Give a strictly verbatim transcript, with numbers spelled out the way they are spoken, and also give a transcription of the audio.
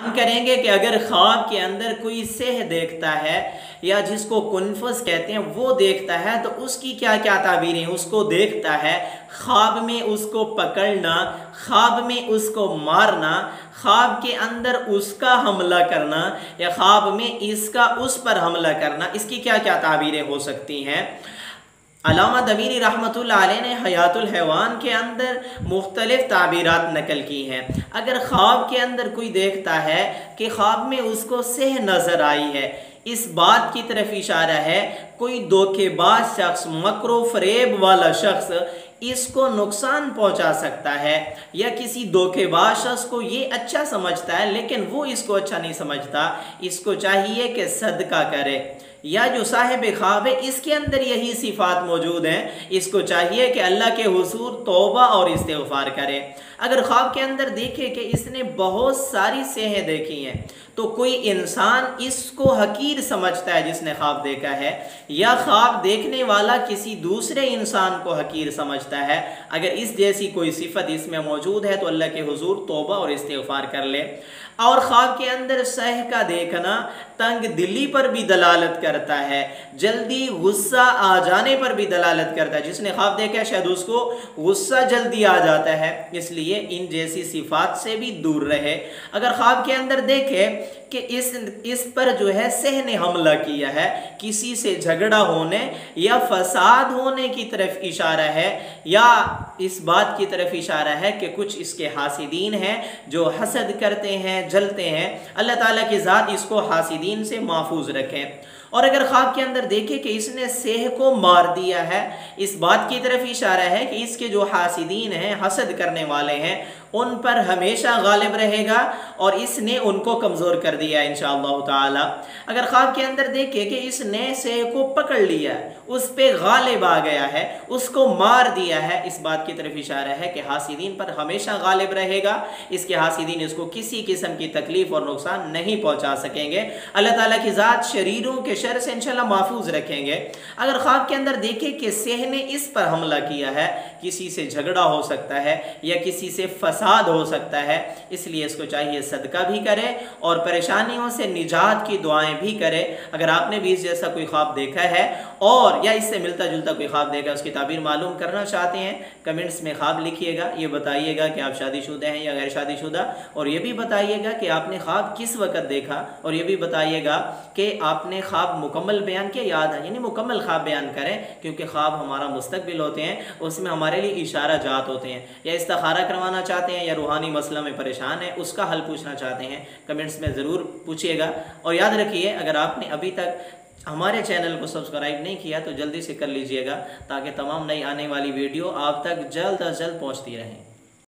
हम करेंगे कि अगर ख्वाब के अंदर कोई सेह देखता है या जिसको कुनफस कहते हैं वो देखता है तो उसकी क्या क्या ताबीरें हैं। उसको देखता है, ख्वाब में उसको पकड़ना, ख्वाब में उसको मारना, ख्वाब के अंदर उसका हमला करना या ख्वाब में इसका उस पर हमला करना, इसकी क्या क्या ताबीरें हो सकती हैं। अल्लामा दमीरी रहमतुल्लाह अलैह ने हयातुल हयवान के अंदर मुख्तलिफ ताबीरात नकल की हैं। अगर ख्वाब के अंदर कोई देखता है कि ख्वाब में उसको सेह नज़र आई है, इस बात की तरफ इशारा है कोई धोखेबाज शख्स, मकरो फरेब वाला शख्स इसको नुकसान पहुंचा सकता है, या किसी धोखेबाज शख्स को ये अच्छा समझता है लेकिन वो इसको अच्छा नहीं समझता, इसको चाहिए कि सदका करे। या जो साहिब ख्वाब है इसके अंदर यही सिफात मौजूद हैं, इसको चाहिए कि अल्लाह के हुजूर तौबा और इस्तिग़फ़ार करे। अगर ख्वाब के अंदर देखे कि इसने बहुत सारी सेहें देखी हैं तो कोई इंसान इसको हकीर समझता है जिसने ख्वाब देखा है, या ख्वाब देखने वाला किसी दूसरे इंसान को हकीर समझता है, अगर इस जैसी कोई सिफत इसमें मौजूद है तो अल्लाह के हुजूर तौबा और इस्तिग़फ़ार कर ले। और ख्वाब के अंदर सह का देखना तंग दिली पर भी दलालत करता है, जल्दी गुस्सा आ जाने पर भी दलालत करता है। जिसने ख्वाब देखा है शायद उसको गुस्सा जल्दी आ जाता है, इसलिए इन जैसी सिफात से भी दूर रहे। अगर ख्वाब के अंदर देखे कि इस इस पर जो है सह ने हमला किया है, किसी से झगड़ा होने या फसाद होने की तरफ इशारा है, या इस बात की तरफ इशारा है कि कुछ इसके हासिदीन हैं जो हसद करते हैं, जलते हैं। अल्लाह ताला की ज़ात इसको हासिदीन से महफूज रखें। और अगर ख्वाब के अंदर देखे कि इसने सेह को मार दिया है, इस बात की तरफ इशारा है कि इसके जो हासिदीन हैं, हसद करने वाले हैं, उन पर हमेशा गालिब रहेगा और इसने उनको कमज़ोर कर दिया इंशाअल्लाह ताला। अगर ख्वाब के अंदर देखे कि इसने सेह को पकड़ लिया है, उस पर गालिब आ गया है, उसको मार दिया है, इस बात की तरफ इशारा है कि हासिदीन पर हमेशा गालिब रहेगा, इसके हासिदीन इसको किसी किस्म की तकलीफ़ और नुकसान नहीं पहुँचा सकेंगे। अल्लाह ताला की ज़ात शरीरों के शर से इंशाल्लाह महफूज रखेंगे। अगर ख्वाब के अंदर देखे कि सेह ने इस पर हमला किया है, किसी से झगड़ा हो सकता है या किसी से फसाद हो सकता है, इसलिए इसको चाहिए सदका भी करे और परेशानियों से निजात की दुआएं भी करे। अगर आपने भी इस जैसा कोई ख्वाब देखा है और या इससे मिलता जुलता कोई ख्वाब देखा, उसकी ताबीर मालूम करना चाहते हैं, कमेंट्स में ख्वाब लिखिएगा। ये बताइएगा कि आप शादीशुदा हैं या गैर शादीशुदा, और ये भी बताइएगा कि आपने ख्वाब किस वक़्त देखा, और ये भी बताइएगा कि आपने ख्वाब मुकम्मल बयान किया याद है, यानी मुकम्मल ख्वाब बयान करें, क्योंकि ख्वाब हमारा मुस्तकबिल होते हैं, उसमें हमारे लिए इशारा जात होते हैं। या इस्तिखारा करवाना चाहते हैं या रूहानी मसला में परेशान है, उसका हल पूछना चाहते हैं, कमेंट्स में ज़रूर पूछिएगा। और याद रखिए अगर आपने अभी तक हमारे चैनल को सब्सक्राइब नहीं किया तो जल्दी से कर लीजिएगा, ताकि तमाम नई आने वाली वीडियो आप तक जल्द अज जल्द पहुँचती रहें।